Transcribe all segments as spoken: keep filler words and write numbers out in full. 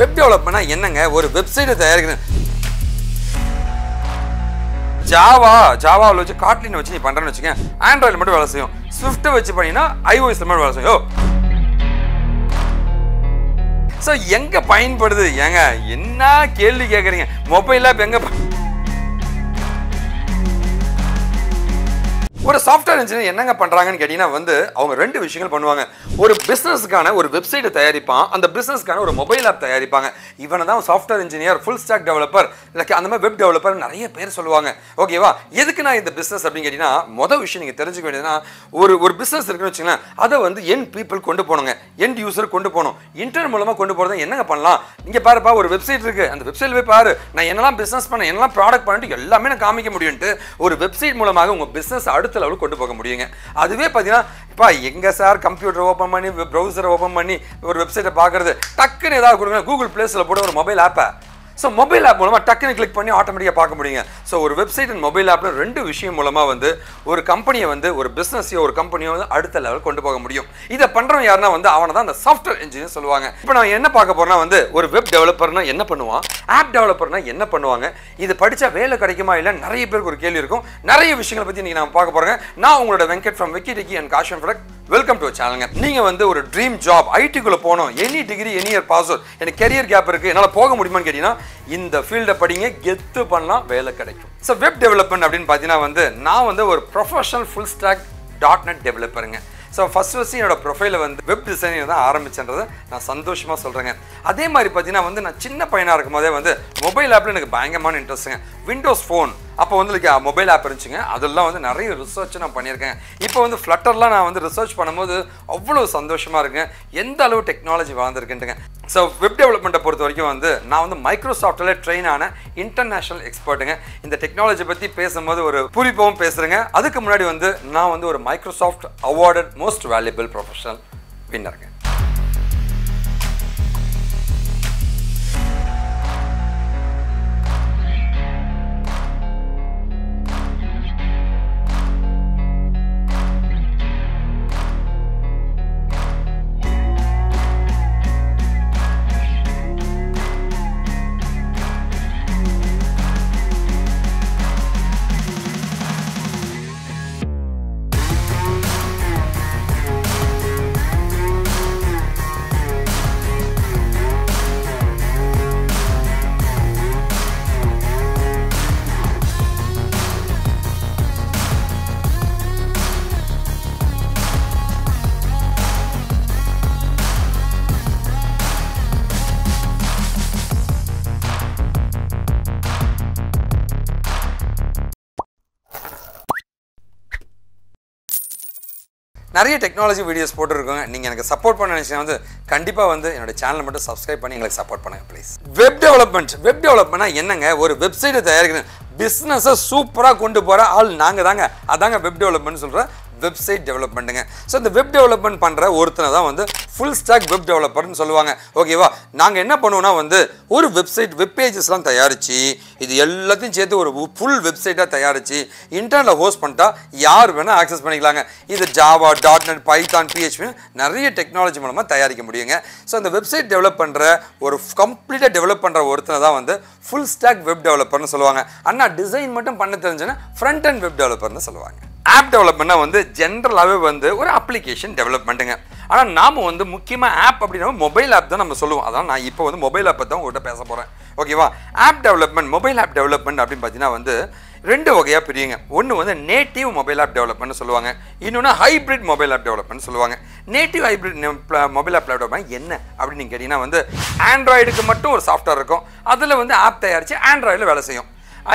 Web development is a website. Java, Java, Kotlin, Android, Swift, iOS. So, young pine for the younger, Yena Kelly Gagarin, mobile lab, younger. What a software engineer, Yenanga Pandrangan Gadina, one day, our rent division Pandanga, or a business gunner, or a website at Tayaripa, and the business gunner, or a mobile app Tayaripanga, even a software engineer, full stack developer, like another web developer, and a pair Solanga. Okay, Yedakana in the business of Gadina, Mother Wishing, Terragina, or business Regrachina, other one the end people Kondaponga, end user Kondapono, Intermolama Kondapona, Yenanga Panla, Ninkaparapa, or website trigger, and the website Vipar, Nayanala business pan, Yanala product pan, Lamina Kamikamudiente, or website Mulamago, business art. கொண்டு போக முடியுங்க அதுவே பாத்தீனா இப்ப எங்க sir computer open பண்ணி browser open பண்ணி ஒரு வெப்சைட்ட பார்க்கிறது டக்குன்னு ஏதாவது கொடுங்க கூகுள் ப்ளேஸ்ல போட்டு ஒரு மொபைல் ஆப்ப சோ மொபைல் ஆப் மூலமா டக்குன்னு கிளிக் பண்ணி ஆட்டோமேட்டிக்கா பார்க்க முடியுங்க சோ ஒரு வெப்சைட் அண்ட் மொபைல் ஆப்ல ரெண்டு விஷயம் மூலமா வந்து ஒரு கம்பெனியை வந்து ஒரு பிசினஸியோ ஒரு கம்பெனியோ அடுத்த லெவல் கொண்டு போக முடியும் இத பண்றவன் யாரனா வந்து அவன தான் அந்த சாஃப்ட்வேர் இன்ஜினியர் சொல்வாங்க இப்போ நான் என்ன பார்க்க போறேன்னா வந்து ஒரு வெப் டெவலப்பர்னா என்ன பண்ணுவான் ஆப் டெவலப்பர்னா என்ன பண்ணுவாங்க இது படிச்சா வேலை கிடைக்குமா இல்ல நிறைய பேருக்கு ஒரு கேள்வி இருக்கும் நிறைய விஷயங்களை பத்தி நீங்க நாம பார்க்க போறோம் நான் உங்களோட Venkat from Wikidiki and Kashan Product welcome to our channel நீங்க வந்து ஒரு dream job I T குள்ள போறோம் any degree any year pass out எனக்கு career gap இருக்கு என்னால போக முடியுமான்னு கேட்டினா in the field padinga gettu pannalam vela kedaikum so web development appdin pathina vande na vande or professional full stack .net developer nga so first first enoda profile vande web designer da aarambichennradha na santoshama solrenga adhe mari pathina vande na chinna payana irukumbodhe vande mobile app la enak bayangamana interest nga windows phone அப்ப வந்து like mobile app இருந்துச்சுங்க அதெல்லாம் வந்து நிறைய research நான் பண்ணியிருக்கேன் இப்போ வந்து Flutterல நான் வந்து ரிசர்ச் பண்ணும்போது அவ்வளவு சந்தோஷமா இருக்கு எந்த அளவு டெக்னாலஜி வளர்ந்திருக்குன்றங்க சோ வெப் டெவலப்மென்ட்ட பொறுத்த வரைக்கும் வந்து நான் வந்து Microsoftல ட்ரெயின் ஆன இன்டர்நேஷனல் எக்ஸ்பர்ட்ங்க இந்த டெக்னாலஜி பத்தி பேசும்போது ஒரு புரிபவும் பேசுறேங்க அதுக்கு முன்னாடி வந்து நான் வந்து ஒரு Microsoft awarded most valuable professional winner-ங்க நிறைய டெக்னாலஜி வீடியோஸ் போட்டு இருக்கோங்க நீங்க எனக்கு சப்போர்ட் பண்ண நினைச்சீங்க வந்து கண்டிப்பா வந்து என்னோட சேனலை மட்டும் சப்ஸ்கிரைப் பண்ணி எங்களுக்கு சப்போர்ட் பண்ணுங்க ப்ளீஸ் வெப் டெவலப்மென்ட் வெப் டெவலப்மென்ட்னா என்னங்க ஒரு வெப்சைட் தயாரிக்கிறது பிசினஸை சூப்பரா கொண்டு போற ஆள் நாங்க தாங்க அதாங்க வெப் டெவலப்மென்ட் சொல்ற website development so இந்த web development பண்ற ஒருத்தனை தான் வந்து full stack web developer னு சொல்லுவாங்க ஓகேவா நாங்க என்ன பண்ணுவோம்னா வந்து ஒரு website web pagesலாம் தயாரிச்சி இது எல்லாத்தையும் சேர்த்து ஒரு full website-ஆ தயாரிச்சி இன்டர்நெட்ல ஹோஸ்ட் பண்ணிட்டா யார் வேணா access பண்ணிக்கலாங்க இது java .net python php நிறைய டெக்னாலஜி மூலமா தயாரிக்க முடியுங்க சோ அந்த website develop பண்ற ஒரு கம்ப்ளீட்டா develop பண்ற ஒருத்தனை தான் வந்து full stack web developer னு சொல்லுவாங்க அண்ணா டிசைன் மட்டும் பண்ண தெரிஞ்சனா front end web developer னு சொல்லுவாங்க app development வந்து ஜெனரலாவே வந்து ஒரு application development-ங்க. ஆனா நாம வந்து முக்கியமா app அப்படினா mobile app தான் நம்ம சொல்லுவோம். அதான் நான் இப்போ வந்து mobile app பத்தி உங்ககிட்ட பேச போறேன். ஓகேவா? app development, mobile app development அப்படினு பாத்தீனா வந்து ரெண்டு வகையா பிரியுங்க. ஒன்னு வந்து native mobile app development னு சொல்லுவாங்க. இன்னொன்னு hybrid mobile app development னு சொல்லுவாங்க. native hybrid mobile app development என்ன அப்படினு கேட்டினா வந்து Android-க்கு மட்டும் ஒரு software இருக்கும். அதுல வந்து app தயாரிச்சு Android-ல வேலை செய்யும்.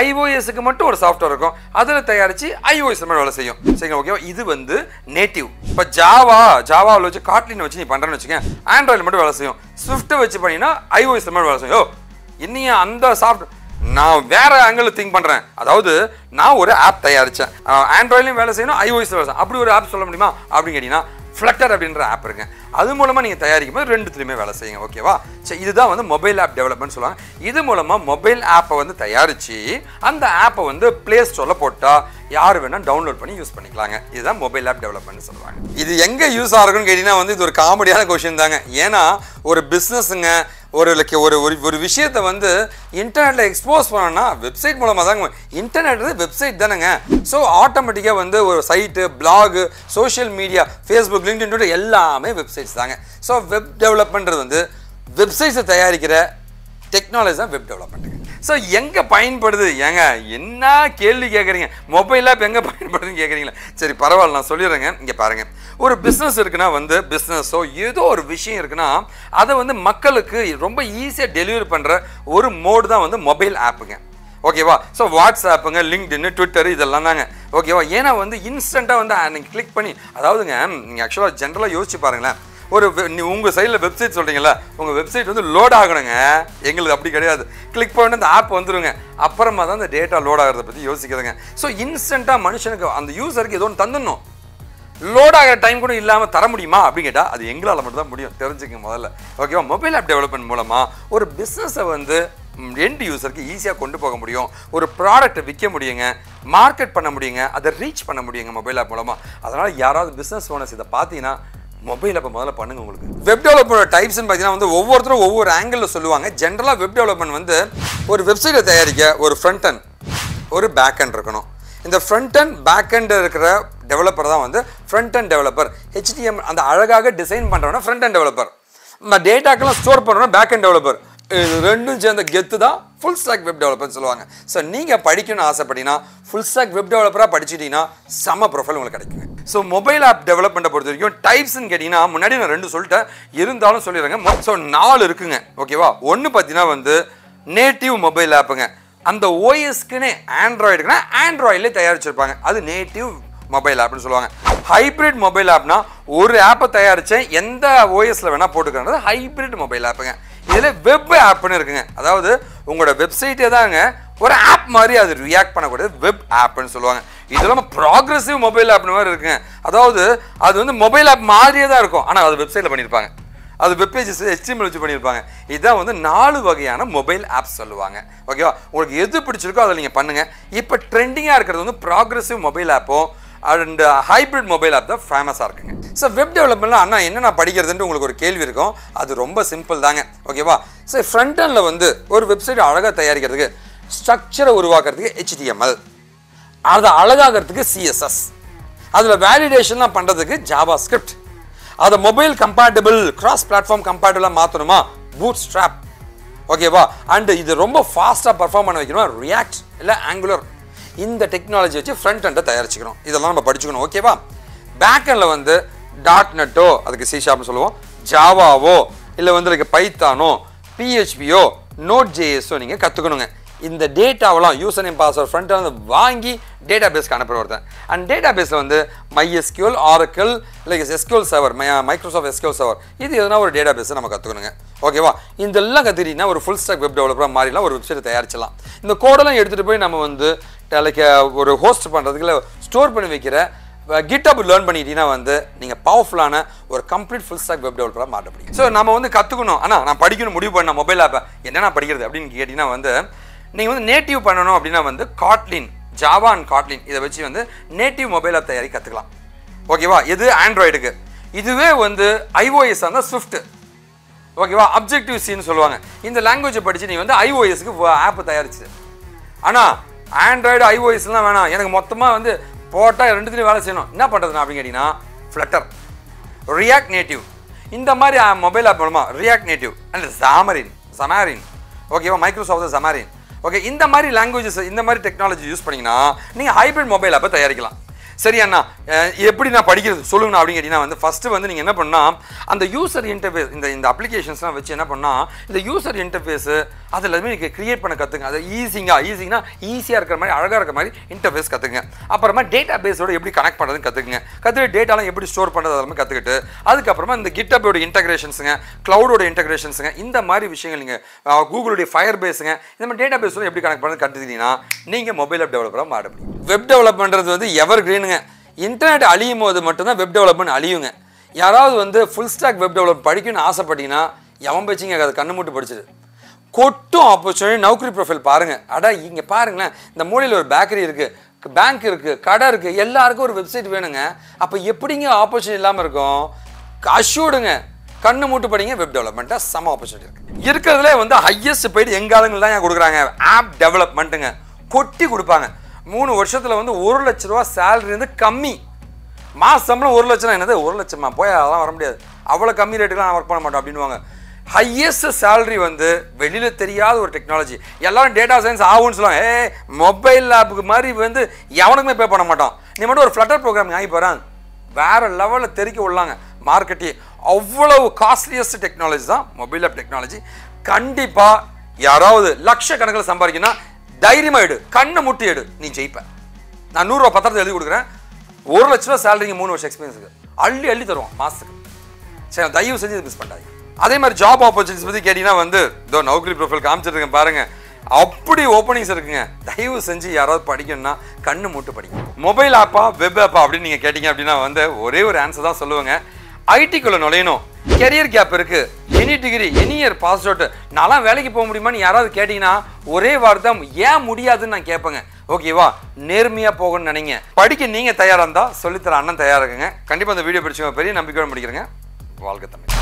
iOS க்கு மட்டும் ஒரு சாஃப்ட்வேர் இருக்கும் அதல தயாரிச்சு iOS ல வேலை செய்யும் சரிங்க ஓகேவா இது வந்து நேட்டிவ் இப்ப ஜாவா ஜாவால வச்சு Kotlin வச்சு நீ பண்றன்னு வெச்சுங்க Android ல மட்டும் வேலை செய்யும் Swift வச்சு பண்ணினா iOS ல வேலை செய்யும் ஓ இன்னிய அந்த சாஃப்ட்வேர் நான் வேற angle திங்க் பண்றேன் அதாவது நான் ஒரு ஆப் தயாரிச்சேன் Android-லயும் வேலை செய்யணும் iOS-லயும் வேலை செய்யணும் அப்படி ஒரு ஆப் சொல்ல முடியுமா அப்படி கேட்டினா Flutter அப்படிங்கற ஆப் இருக்குங்க அது மூலமா நீங்க தயாரிக்கும்போது ரெண்டு த்ரீமே வேலை செய்யுங்க ஓகேவா சரி இதுதான் வந்து மொபைல் ஆப் டெவலப்மென்ட் சொல்றாங்க இது மூலமா மொபைல் ஆப்பை வந்து தயாரிச்சி அந்த ஆப்பை வந்து Play Store-ல போட்டா யார் வேணா டவுன்லோட் பண்ணி யூஸ் பண்ணிக்கலாங்க இதுதான் மொபைல் ஆப் டெவலப்மென்ட் சொல்றாங்க இது எங்க யூஸ் ஆகும்னு கேட்டினா வந்து இது ஒரு காமெடியான क्वेश्चन தாங்க ஏனா ஒரு business-ங்க ஒரு ஒரு ஒரு விஷயத்தை வந்து இன்டர்நெட்ல எக்ஸ்போஸ் பண்ணனா வெப்சைட் மூலமா தாங்க. இன்டர்நெட்ல வெப்சைட் தானங்க. சோ ஆட்டோமேட்டிக்கா வந்து ஒரு site, blog, social media, Facebook, LinkedIn, Twitter எல்லாமே வெப்சைட்ஸ் தாங்க. சோ வெப் டெவலப்மென்ட்றது வந்து வெப்சைட்ஸ் தயாரிக்கிற டெக்னாலஜி தான் வெப் டெவலப்மென்ட். சோ எங்க பயன்படுது? ஏங்க என்ன கேள்வி கேக்குறீங்க? மொபைல் ஆப் எங்க பயன்படுதுன்னு கேக்குறீங்களா? சரி பரவாயில்ல, நான் சொல்லிடுறேங்க. இங்க பாருங்க, ஒரு பிஸ்னஸ் இருக்குன்னா வந்து பிஸ்னஸோ ஏதோ ஒரு விஷயம் இருக்குன்னா அதை வந்து மக்களுக்கு ரொம்ப ஈஸியாக டெலிவரி பண்ணுற ஒரு மோடு தான் வந்து மொபைல் ஆப்புங்க. ஓகேவா? ஸோ வாட்ஸ்ஆப்புங்க, லிங்க்டின்னு, ட்விட்டரு இதெல்லாம் தாங்க. ஓகேவா? ஏன்னா வந்து இன்ஸ்டண்ட்டாக வந்து நீங்கள் கிளிக் பண்ணி, அதாவதுங்க நீங்கள் ஆக்சுவலாக ஜென்ரலாக யோசிச்சு பாருங்களேன். ஒரு உங்கள் சைடில் வெப்சைட் சொல்கிறீங்களா, உங்கள் வெப்சைட் வந்து லோட் ஆகணுங்க. எங்களுக்கு அப்படி கிடையாது. கிளிக் பண்ணி அந்த ஆப் வந்துடுங்க, அப்புறமா தான் அந்த டேட்டா லோட் ஆகிறத பற்றி யோசிக்கிறதுங்க. ஸோ இன்ஸ்டண்ட்டாக மனுஷனுக்கு அந்த யூஸருக்கு ஏதோ ஒன்று தந்துடணும். லோட் ஆகிற டைம் கூட இல்லாமல் தர முடியுமா அப்படின்னு கேட்டால் அது எங்களால் மட்டும் தான் முடியும். தெரிஞ்சுக்க முதல்ல. ஓகேவா? மொபைல் ஆப் டெவலப்மெண்ட் மூலமாக ஒரு பிஸ்னஸை வந்து எண்ட் யூஸருக்கு ஈஸியாக கொண்டு போக முடியும். ஒரு ப்ராடக்ட்டை விற்க முடியுங்க, மார்க்கெட் பண்ண முடியுங்க, அதை ரீச் பண்ண முடியுங்க மொபைல் ஆப் மூலமாக. அதனால் யாராவது பிஸ்னஸ் ஓனர்ஸ் இதை பார்த்தீங்கன்னா மொபைல் அப்போ முதல்ல பண்ணுங்க. உங்களுக்கு வெப் டெவலப்மெண்ட் டைப்ஸ்ன்னு பார்த்தீங்கன்னா வந்து ஒவ்வொருத்தரும் ஒவ்வொரு ஆங்கிளில் சொல்லுவாங்க. ஜென்ரலாக வெப் டெவலப்மெண்ட் வந்து ஒரு வெப்சைட்டை தயாரிக்க ஒரு ஃப்ரண்ட் அண்ட் ஒரு பேக் அண்ட் இருக்கணும். இந்த ஃப்ரண்ட் அண்ட் பேக் அண்ட் இருக்கிற டெவலப்பர் தான் வந்து front end developer. H T M L அந்த அழகாக டிசைன் பண்ணுறோன்னா ஃப்ரண்ட் அண்ட் டெவலப்பர், நம்ம டேட்டாக்கெல்லாம் ஸ்டோர் பண்ணுறோன்னா பேக் அண்ட் டெவலப்பர். இது ரெண்டும் சேர்ந்த கெத்து தான் ஃபுல் ஸ்டாக் வெப் டெவலப்பர்னு சொல்லுவாங்க. ஸோ நீங்கள் படிக்கணும்னு ஆசைப்பட்டீங்கன்னா ஃபுல் ஸ்டாக் வெப் டெவலப்பராக படிச்சுட்டிங்கன்னா செம்ம ப்ரொஃபைல் உங்களுக்கு கிடைக்குங்க. ஸோ மொபைல் ஆப் டெவலப்மெண்ட்டை பொறுத்த வரைக்கும் டைப்ஸ்ன்னு கேட்டிங்கன்னா முன்னாடி நான் ரெண்டு சொல்லிட்டேன், இருந்தாலும் சொல்லிடுறேங்க. ஸோ நாலு இருக்குங்க. ஓகேவா? ஒன்று பார்த்தீங்கன்னா வந்து நேட்டிவ் மொபைல் ஆப்புங்க. அந்த ஓஎஸ்க்குன்னு ஆண்ட்ராய்டுக்குன்னா ஆண்ட்ராய்டில் தயாரிச்சிருப்பாங்க, அது நேட்டிவ் மொபைல் ஆப்னு சொல்லுவாங்க. ஹைப்ரிட் மொபைல் ஆப்னா ஒரு ஆப்பை தயாரித்தேன் எந்த ஓஎஸில் வேணால் போட்டுக்கிறது ஹைப்ரிட் மொபைல் ஆப்புங்க. இதில் வெப் ஆப்னு இருக்குங்க. அதாவது உங்களோட வெப்சைட்டே தாங்க ஒரு ஆப் மாதிரி அது ரியாக்ட் பண்ணக்கூடிய வெப் ஆப்னு சொல்லுவாங்க. இதெல்லாம் ப்ராக்ரெசிவ் மொபைல் ஆப்னு மாதிரி இருக்குங்க. அதாவது அது வந்து மொபைல் ஆப் மாதிரியே தான் இருக்கும், ஆனால் அது வெப்சைட்டில் பண்ணியிருப்பாங்க, அது webpages H T M L வச்சு பண்ணியிருப்பாங்க. இதுதான் வந்து நாலு வகையான மொபைல் ஆப்ஸ் சொல்லுவாங்க. ஓகேவா? உங்களுக்கு எது பிடிச்சிருக்கோ அதை நீங்கள் பண்ணுங்கள். இப்போ ட்ரெண்டிங்காக இருக்கிறது வந்து ப்ராக்ரெசிவ் மொபைல் ஆப்பும் அண்ட் ஹைப்ரிட் மொபைல் ஆப் தான் ஃபேமஸாக இருக்குங்க. ஸோ வெப் டெவலப்மெண்ட்டில் அண்ணா என்னென்ன படிக்கிறதுன்ட்டு உங்களுக்கு ஒரு கேள்வி இருக்கும். அது ரொம்ப சிம்பிள் தாங்க. ஓகேவா? ஸோ ஃப்ரண்ட் எண்டில் வந்து ஒரு வெப்சைட் அழகாக தயாரிக்கிறதுக்கு, ஸ்ட்ரக்சரை உருவாக்குறதுக்கு H T M L, அதை அழகாகிறதுக்கு C S S, அதில் வேலிடேஷன்லாம் பண்ணுறதுக்கு ஜாவா ஸ்கிரிப்ட், அதை மொபைல் கம்பேட்டபிள், கிராஸ் பிளாட்ஃபார்ம் கம்பேட்டபிளாக மாற்றணுமா பூட் ஸ்ட்ராப். ஓகேவா? அண்டு இது ரொம்ப ஃபாஸ்ட்டாக பர்ஃபார்ம் பண்ண வைக்கணுமா ரியாக்ட் இல்லை ஆங்குலர். இந்த டெக்னாலஜி வச்சு ஃப்ரண்ட் எண்டை தயாரிச்சுக்கணும். இதெல்லாம் நம்ம படிச்சுக்கணும். ஓகேவா? பேக் எண்டில் வந்து டாட் நெட்டோ, அதுக்கு சி ஷார்ப்னு சொல்லுவோம், ஜாவாவோ இல்லை வந்து அதுக்கு பைத்தானோ, P H P யோ, நோட் ஜேஎஸோ நீங்கள் கற்றுக்கணுங்க. இந்த டேட்டாவெல்லாம் யூசர் நேம் பாஸ்வேர்ட் ஃப்ரண்ட்டில் வந்து வாங்கி டேட்டா பேஸ்க்கு அனுப்புகிற ஒருத்தன். அண்ட் டேட்டா பேஸில் வந்து MySQL, Oracle, like SQL server, Microsoft SQL server, இது எதுனா ஒரு டேட்டா பேஸை நம்ம கற்றுக்கணுங்க. ஓகேவா? இதெல்லாம் கற்றுக்கிட்டிங்கன்னா ஒரு ஃபுல் ஸ்டாக் வெப் டெவலப்பராக மாறிடலாம், ஒரு வெப்சைட்டை தயாரிச்சிடலாம். இந்த கோடெல்லாம் எடுத்துகிட்டு போய் நம்ம வந்து லைக் ஒரு ஹோஸ்ட் பண்ணுறதுக்கு இல்லை ஸ்டோர் பண்ணி வைக்கிற GitHub லேர்ன் பண்ணிக்கிட்டீங்கன்னா வந்து நீங்கள் பவர்ஃபுல்லான ஒரு கம்ப்ளீட் ஃபுல் ஸ்டாக் வெப் டெவலப்பராக மாற்ற முடியும். ஸோ நம்ம வந்து கற்றுக்கணும். ஆனால் நான் படிக்கணும் முடிவு பண்ண மொபைல் ஆப்பை என்னென்ன படிக்கிறது அப்படின்னு கேட்டிங்கன்னா வந்து நீங்கள் வந்து நேட்டிவ் பண்ணணும் அப்படின்னா வந்து காட்லின், ஜாவா அண்ட் காட்லின் இதை வச்சு வந்து நேட்டிவ் மொபைல் ஆப் தயாரி கற்றுக்கலாம். ஓகேவா? இது ஆண்ட்ராய்டுக்கு. இதுவே வந்து iOS இருந்தால் ஸ்விஃப்ட். ஓகேவா? அப்ஜெக்டிவ் சின்னு சொல்லுவாங்க. இந்த லாங்குவேஜை படித்து நீங்கள் வந்து iOSக்கு ஆப்பை தயாரிச்சு. ஆனால் ஆண்ட்ராய்டு iOSலாம் வேணாம், எனக்கு மொத்தமாக வந்து போட்டால் ரெண்டுத்துலையும் வேலை செய்யணும், என்ன பண்ணுறதுண்ணா அப்படின்னு கேட்டிங்கன்னா ஃப்ளட்டர், ரியாக்ட் நேட்டிவ், இந்த மாதிரி மொபைல் ஆப் மூலமாக React Native and Xamarin Xamarin. ஓகேவா? மைக்ரோசாஃப்ட் ஜமாரின். ஓகே, இந்த மாதிரி லாங்குவேஜஸ், இந்த மாதிரி டெக்னாலஜி யூஸ் பண்ணிங்கன்னா நீங்கள் ஹைப்ரிட் மொபைல் ஆப்பை தயாரிக்கலாம். சரி அண்ணா, எப்படி நான் படிக்கிறது சொல்லுங்கண்ணா அப்படின்னு கேட்டிங்கன்னா வந்து ஃபஸ்ட்டு வந்து நீங்கள் என்ன பண்ணால் அந்த யூசர் இன்டர்ஃபேஸ், இந்த இந்த அப்ளிகேஷன்ஸ்லாம் வச்சு என்ன பண்ணால் இந்த யூசர் இன்டர்ஃபேஸு அது எல்லாமே நீங்கள் க்ரியேட் பண்ண கற்றுங்க. அது ஈஸிங்காக ஈஸிங்னா ஈஸியாக இருக்கிற மாதிரி அழகாக இருக்கிற மாதிரி இன்டர்ஃபேஸ் கற்றுக்குங்க. அப்புறமா டேட்டா பேஸோடு எப்படி கனெக்ட் பண்ணுறதுன்னு கற்றுக்குங்க. கற்றுக்கிட்டு டேட்டாலாம் எப்படி ஸ்டோர் பண்ணுறது அதெல்லாம் கற்றுக்கிட்டு அதுக்கப்புறமா இந்த GitHub-ஓட இன்டெகிரேஷன்ஸுங்க, க்ளவுடோட இன்டெகிரேஷன்ஸுங்க, இந்த மாதிரி விஷயங்கள் நீங்கள் கூகுளுடைய ஃபயர் பேஸுங்க, இந்த மாதிரி டேட்டா பேஸோடு எப்படி கனெக்ட் பண்ணுறது கற்றுக்கிட்டீங்கன்னா நீங்கள் மொபைல் ஆப் டெவலப்பராக மாற முடியும். வெப் டெவலப்மெண்ட்றது வந்து எவர் கிரீனுங்க. இன்டர்நெட் அழியும் போது மட்டும்தான் வெப் டெவலப்மெண்ட் அழியுங்க. யாராவது வந்து ஃபுல் ஸ்டாக் வெப் டெவலப் படிக்கணும்னு ஆசைப்பட்டீங்கன்னா எவன் பேச்சுங்க அது கண்ணு மூட்டு படிச்சது கொட்டும் ஆப்பர்ச்சுனிட்டி. நௌக்கரி ப்ரொஃபைல் பாருங்கள். அடா இங்கே பாருங்களேன், இந்த மூலையில் ஒரு பேக்கரி இருக்குது, பேங்க் இருக்குது, கடை இருக்குது, எல்லாருக்கும் ஒரு வெப்சைட் வேணுங்க. அப்போ எப்படிங்க ஆப்பர்ச்சுனிட்டி இல்லாமல் இருக்கும்? அஷ்யூர்டுங்க கண்ணு மூட்டு படிங்க web development சம opportunity இருக்கு. இருக்குறதுல வந்து ஹையஸ்ட் பெய்ட் எங்காலங்கள தான் நான் கொடுக்குறாங்க. ஆப் டெவலப்மென்ட்ங்க கொட்டி கொடுப்பாங்க. மூணு வருஷத்துல வந்து ஒரு லட்சம் ரூபாய் salary இருந்து கம்மி. மாச சம்பளம் ஒரு லட்சம் என்னது ஒரு லட்சமா போய் அதலாம் வர முடியாது. அவ்வளவு கம்மி ரேட்டுக்கு நான் வர்க் பண்ண மாட்டேன் அப்படினுவாங்க. ஹையஸ்ட் salary வந்து வெளியில தெரியாத ஒரு டெக்னாலஜி. எல்லாரும் டேட்டா சயின்ஸ் ஆவுன்னு சொல்றாங்க. ஏய் மொபைல் லேப்க்கு மாதிரி வந்து எவனுக்குமே பே பண்ண மாட்டான். நீ மட்டும் ஒரு Flutter ப்ரோகிராமிங் ஆகி போறான். வேற லெவல்ல தெரிக்க விடுறாங்க. மார்க்கெட்டி அவ்வளவு காஸ்ட்லியஸ்ட் டெக்னாலஜி தான் மொபைல் ஆப் டெக்னாலஜி. கண்டிப்பா யாராவது லட்சக்கணக்கில் சம்பாதிக்கினா தைரியமா எடு, கண்ணை முட்டி எடு, நீ ஜெயிப்ப. நான் நூறு ரூபா பத்திரத்தை எழுதி கொடுக்குறேன். ஒரு லட்ச ரூபா சேலரிங்க மூணு வருஷம் எக்ஸ்பீரியன்ஸுக்கு அள்ளி அள்ளி தருவோம் மாசத்துக்கு. சரி, தயவு செஞ்சு மிஸ் பண்ணாதீங்க. அதே மாதிரி ஜாப் ஆப்பர்ச்சுனிட்டிஸ் பற்றி கேட்டீங்கன்னா வந்து இதோ நௌக்கரி ப்ரொஃபைல் காமிச்சிருக்கேன் பாருங்க, அப்படி ஓப்பனிங்ஸ் இருக்குங்க. தயவு செஞ்சு யாராவது படிக்கணும்னா கண்ணு மூட்டு படிக்கும். மொபைல் ஆப்பா வெப் ஆப்பா அப்படின்னு நீங்கள் கேட்டீங்க அப்படின்னா வந்து ஒரே ஒரு ஆன்சர் தான் சொல்லுவாங்க, ஐடிக்குள்ளே நுழையணும். கெரியர் கேப் இருக்கு, any degree any year pass out, நான்லாம் வேலைக்கு போக முடியுமான்னு யாராவது கேட்டிங்கன்னா ஒரே வார்த்தை ஏன் முடியாதுன்னு நான் கேட்பேங்க. ஓகேவா, நேர்மையாக போகணும்னு நினைங்க. படிக்க நீங்கள் தயாராக இருந்தால் சொல்லித்தர அண்ணன் தயாராகுங்க. கண்டிப்பாக இந்த வீடியோ பிடிச்சவங்க பெரிய நம்பிக்கையோடு முடிக்கிறேங்க. வாழ்க தமிழ்.